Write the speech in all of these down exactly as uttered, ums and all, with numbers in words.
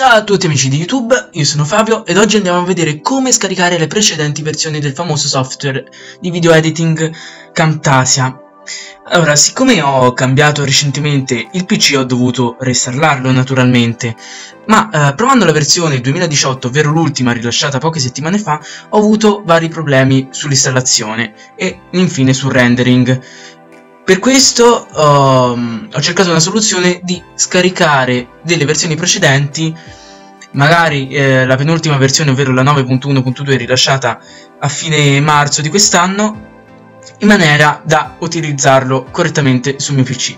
Ciao a tutti amici di YouTube, io sono Fabio ed oggi andiamo a vedere come scaricare le precedenti versioni del famoso software di video editing Camtasia. Allora, siccome ho cambiato recentemente il P C ho dovuto reinstallarlo naturalmente, ma eh, provando la versione duemiladiciotto, ovvero l'ultima rilasciata poche settimane fa, ho avuto vari problemi sull'installazione e infine sul rendering. Per questo um, ho cercato una soluzione di scaricare delle versioni precedenti, magari eh, la penultima versione, ovvero la nove punto uno punto due rilasciata a fine marzo di quest'anno, in maniera da utilizzarlo correttamente sul mio P C.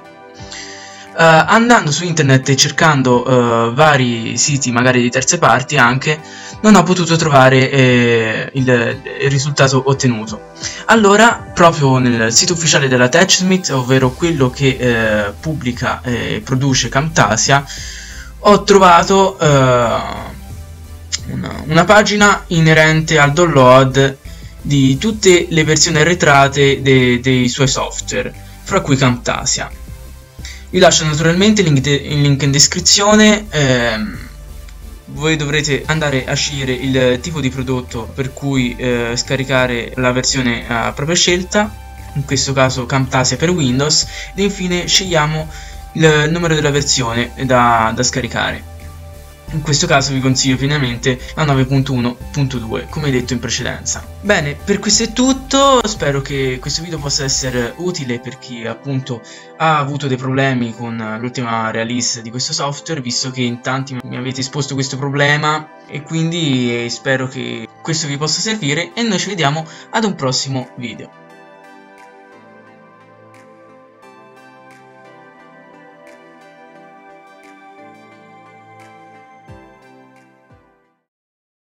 Uh, andando su internet e cercando uh, vari siti, magari di terze parti anche, non ho potuto trovare eh, il, il risultato ottenuto. Allora, proprio nel sito ufficiale della TechSmith, ovvero quello che eh, pubblica e eh, produce Camtasia, ho trovato eh, una, una pagina inerente al download di tutte le versioni arretrate de, dei suoi software, fra cui Camtasia. Vi lascio naturalmente il link, de, il link in descrizione. ehm, Voi dovrete andare a scegliere il tipo di prodotto per cui eh, scaricare la versione a propria scelta, in questo caso Camtasia per Windows, ed infine scegliamo il numero della versione da, da scaricare. In questo caso vi consiglio pienamente la nove punto uno punto due, come detto in precedenza. Bene, per questo è tutto, spero che questo video possa essere utile per chi appunto ha avuto dei problemi con l'ultima release di questo software, visto che in tanti mi avete esposto questo problema, e quindi spero che questo vi possa servire e noi ci vediamo ad un prossimo video.